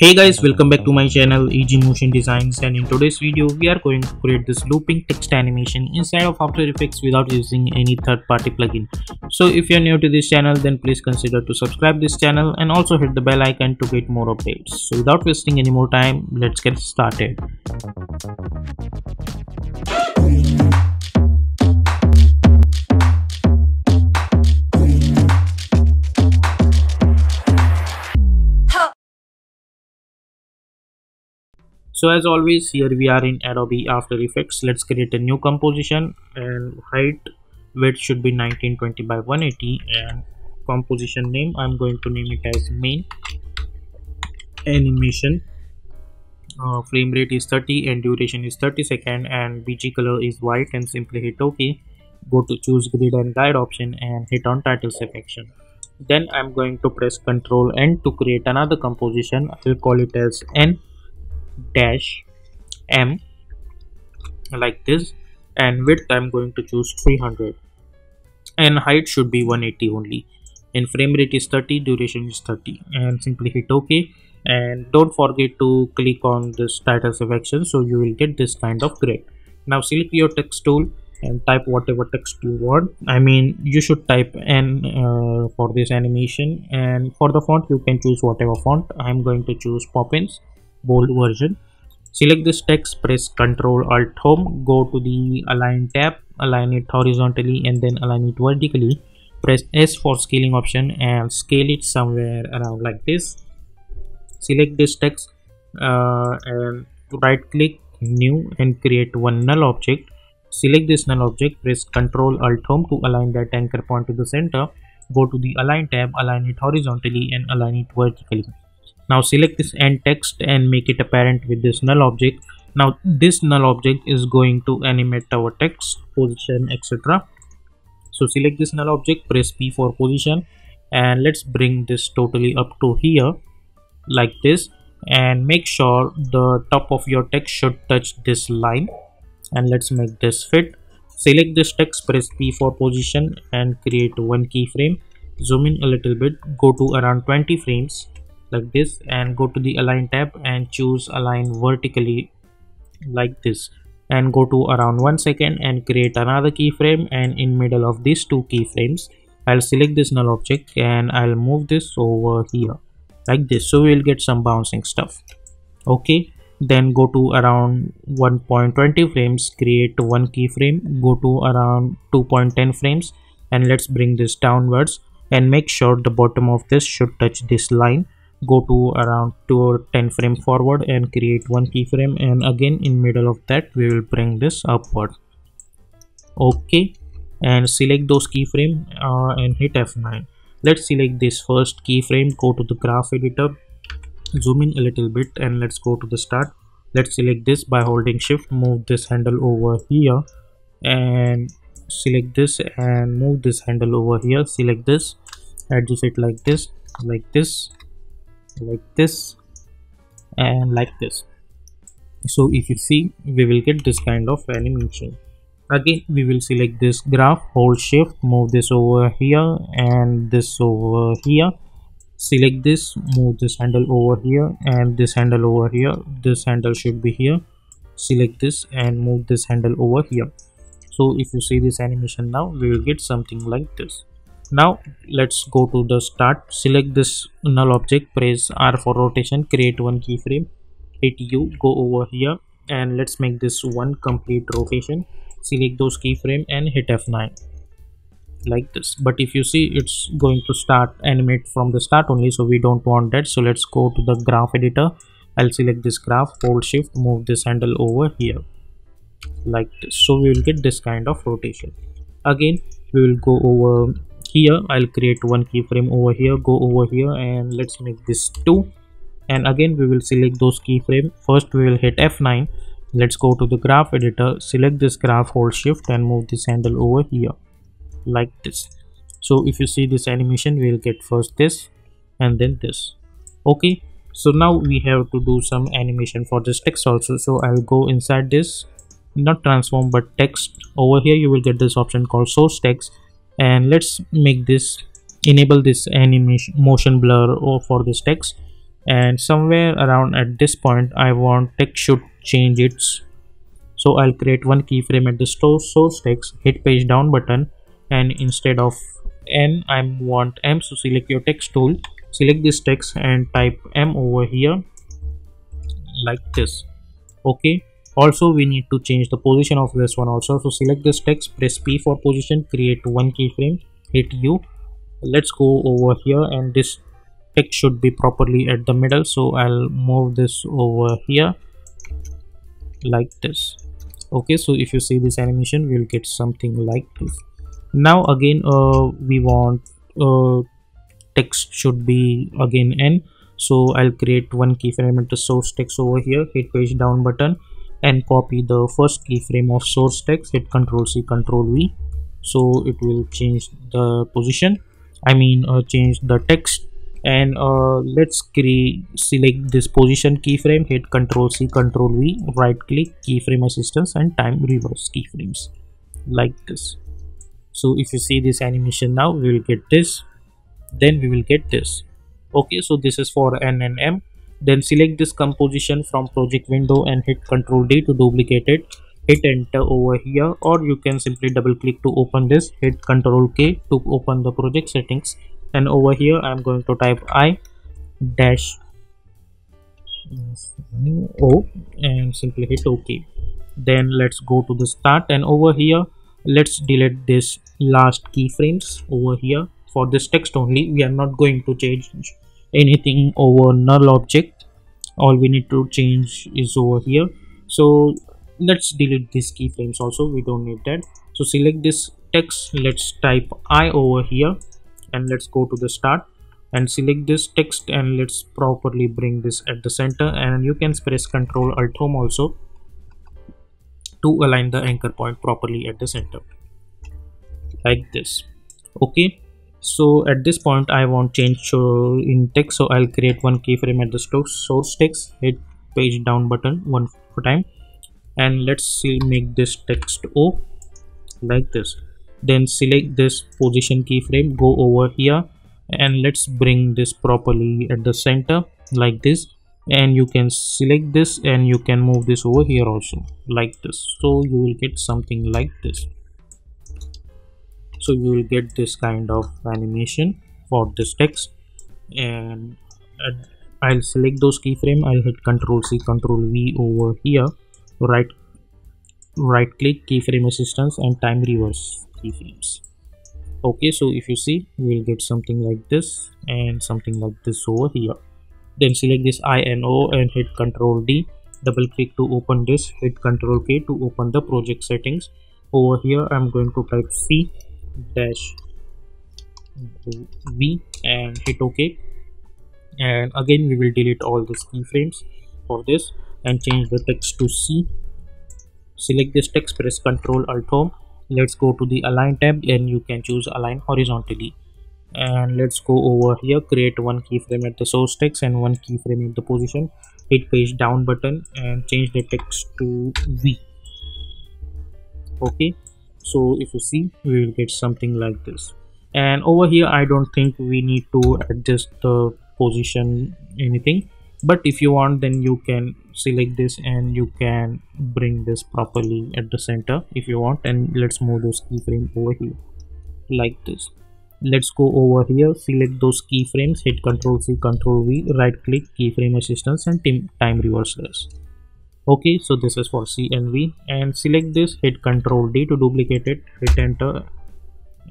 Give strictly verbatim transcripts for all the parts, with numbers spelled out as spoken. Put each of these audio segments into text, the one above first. Hey guys, welcome back to my channel E G Motion Designs, and in today's video we are going to create this looping text animation inside of After Effects without using any third-party plugin. So if you are new to this channel, then please consider to subscribe this channel and also hit the bell icon to get more updates. So without wasting any more time, let's get started. So as always, here we are in Adobe After Effects. Let's create a new composition, and height width should be nineteen twenty by one eighty, and composition name I'm going to name it as main animation. Uh, frame rate is thirty and duration is thirty seconds, and B G color is white, and simply hit OK. Go to choose grid and guide option and hit on title selection. Then I'm going to press Ctrl N to create another composition. I'll call it as N dash M, like this, and width I'm going to choose three hundred, and height should be one eighty only, and frame rate is thirty, duration is thirty, and simply hit OK. And don't forget to click on this title selection, so you will get this kind of grid. Now select your text tool and type whatever text you want. I mean, you should type N uh, for this animation, and for the font you can choose whatever font. I'm going to choose Poppins bold version. Select this text, press Ctrl Alt Home, go to the align tab, align it horizontally and then align it vertically. Press S for scaling option and scale it somewhere around like this. Select this text uh, and right click, new, and create one null object. Select this null object, press Ctrl Alt Home to align that anchor point to the center. Go to the align tab, align it horizontally and align it vertically. Now select this end text and make it apparent with this null object. Now this null object is going to animate our text, position, et cetera. So select this null object, press P for position, and let's bring this totally up to here like this, and make sure the top of your text should touch this line, and let's make this fit. Select this text, press P for position and create one keyframe. Zoom in a little bit, go to around twenty frames. Like this, and go to the align tab and choose align vertically like this, and go to around one second and create another keyframe, and in middle of these two keyframes I'll select this null object and I'll move this over here like this, so we'll get some bouncing stuff. Okay, then go to around one point two zero frames, create one keyframe, go to around two point one zero frames, and let's bring this downwards and make sure the bottom of this should touch this line. Go to around two or ten frame forward and create one keyframe, and again in middle of that we will bring this upward. Okay, and select those keyframe uh, and hit F nine. Let's select this first keyframe, go to the graph editor, zoom in a little bit, and let's go to the start. Let's select this by holding shift, move this handle over here, and select this and move this handle over here. Select this, adjust it like this, like this, like this, and like this. So if you see, we will get this kind of animation. Again we will select this graph, hold shift, move this over here and this over here. Select this, move this handle over here and this handle over here. This handle should be here. Select this and move this handle over here. So if you see this animation now, we will get something like this. Now let's go to the start, select this null object, press R for rotation, create one keyframe, hit U, go over here, and let's make this one complete rotation. Select those keyframe and hit F nine like this. But if you see, it's going to start animate from the start only, so we don't want that. So let's go to the graph editor. I'll select this graph, hold shift, move this handle over here like this, so we will get this kind of rotation. Again we will go over here, I'll create one keyframe over here, go over here, and let's make this two, and again we will select those keyframe. First we will hit F nine. Let's go to the graph editor, select this graph, hold shift, and move this handle over here like this. So if you see this animation, we will get first this and then this. Okay, so now we have to do some animation for this text also, so I'll go inside this, not transform but text. Over here you will get this option called source text, and let's make this, enable this animation motion blur for this text, and somewhere around at this point I want text should change its. So I'll create one keyframe at the source text, hit page down button, and instead of N I want M. So select your text tool, select this text and type M over here like this. Okay, also we need to change the position of this one also. So select this text, press P for position, create one keyframe, hit U. Let's go over here and this text should be properly at the middle. So I'll move this over here like this. Okay, so if you see this animation, we'll get something like this. Now again uh, we want uh, text should be again N. So I'll create one keyframe at the source text over here, hit page down button and copy the first keyframe of source text, hit control C control V. So it will change the position, I mean uh, change the text. And uh, let's create select this position keyframe, hit control C control V, right click, keyframe assistance and time reverse keyframes like this. So if you see this animation now, we will get this, then we will get this. Okay, so this is for N and M. Then select this composition from project window and hit control D to duplicate it, hit enter over here, or you can simply double click to open this, hit control K to open the project settings. And over here I'm going to type I dash O and simply hit OK. Then let's go to the start and over here let's delete this last keyframes over here. For this text only, we are not going to change anything over null object. All we need to change is over here. So let's delete these keyframes also, we don't need that. So select this text, let's type I over here and let's go to the start and select this text and let's properly bring this at the center. And you can press Ctrl Alt Home also to align the anchor point properly at the center like this. Okay, so at this point I want change in text, so I'll create one keyframe at the source text, hit page down button one time and let's see make this text O like this. Then select this position keyframe, go over here and let's bring this properly at the center like this. And you can select this and you can move this over here also like this. So you will get something like this. So you will get this kind of animation for this text. And I'll select those keyframe, I'll hit control C control V over here, right right click, keyframe assistance and time reverse keyframes. Okay, so if you see, we'll get something like this and something like this over here. Then select this I and O and hit control D, double click to open this, hit control K to open the project settings. Over here I'm going to type C dash V and hit OK. And again we will delete all these keyframes for this and change the text to C. Select this text, press control alt home. Let's go to the align tab and you can choose align horizontally. And let's go over here, create one keyframe at the source text and one keyframe at the position, hit page down button and change the text to V. Okay, so if you see, we will get something like this. And over here I don't think we need to adjust the position anything, but if you want then you can select this and you can bring this properly at the center if you want. And let's move those keyframes over here like this. Let's go over here, select those keyframes, hit control C control V, right click, keyframe assistance and time reversers. Okay, so this is for C and V. And select this, hit control D to duplicate it, hit enter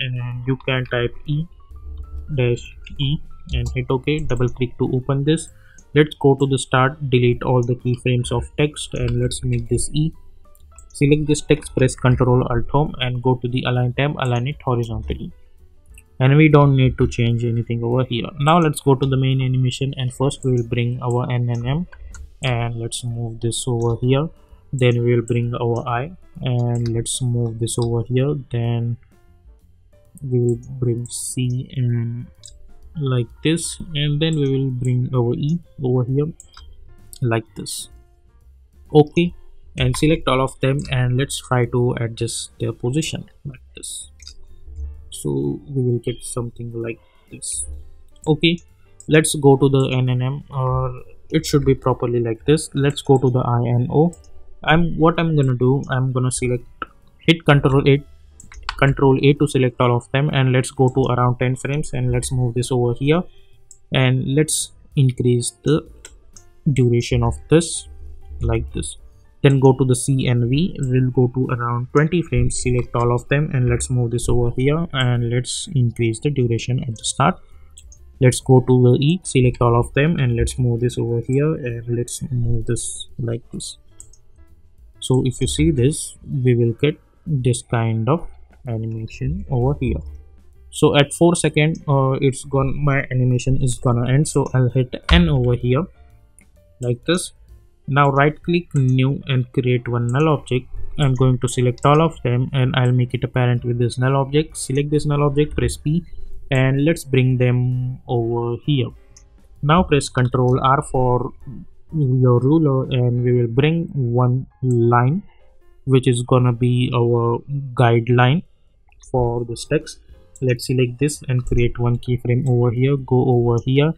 and you can type E dash E and hit OK, double click to open this. Let's go to the start, delete all the keyframes of text and let's make this E. Select this text, press control alt home and go to the align tab, align it horizontally. And we don't need to change anything over here. Now let's go to the main animation and first we will bring our N and M and let's move this over here. Then we will bring our I and let's move this over here. Then we will bring C and like this, and then we will bring our E over here like this. Okay, and select all of them and let's try to adjust their position like this. So we will get something like this. Okay, Let's go to the N N M, or it should be properly like this. Let's go to the I N O. I'm what I'm gonna do, I'm gonna select, hit Control A, Control A to select all of them, and let's go to around ten frames, and let's move this over here, and let's increase the duration of this like this. Then go to the C N V, we'll go to around twenty frames, select all of them, and let's move this over here, and let's increase the duration at the start. Let's go to the E, select all of them, and let's move this over here, and let's move this like this. So if you see this, we will get this kind of animation over here. So at four second, uh, it's gone, my animation is gonna end. So I'll hit N over here like this. Now right click, new, and create one null object. I'm going to select all of them, and I'll make it apparent with this null object. Select this null object, press P, and let's bring them over here. Now press Ctrl R for your ruler, and we will bring one line, which is gonna be our guideline for this text. Let's select this and create one keyframe over here. Go over here,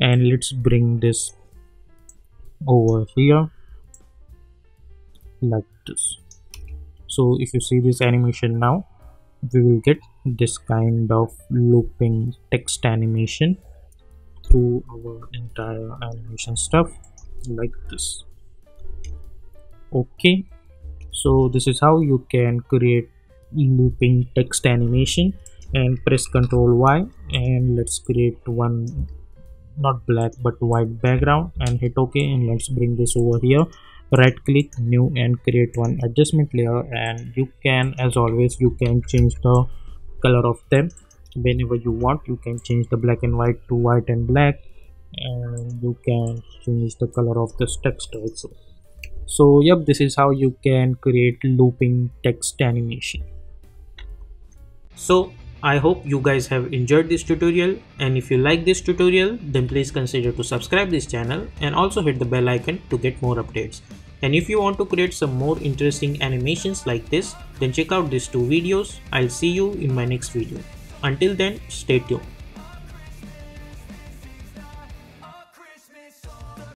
and let's bring this over here like this. So if you see this animation, now we will get this kind of looping text animation through our entire animation stuff like this. Okay, so this is how you can create looping text animation. And press Ctrl Y, and let's create one, not black but white background, and hit OK, and let's bring this over here. Right click, new, and create one adjustment layer, and you can, as always, you can change the color of them whenever you want. You can change the black and white to white and black, and you can change the color of this text also. So yep, this is how you can create looping text animation. So I hope you guys have enjoyed this tutorial, and if you like this tutorial, then please consider to subscribe this channel and also hit the bell icon to get more updates. And if you want to create some more interesting animations like this, then check out these two videos. I'll see you in my next video. Until then, stay tuned.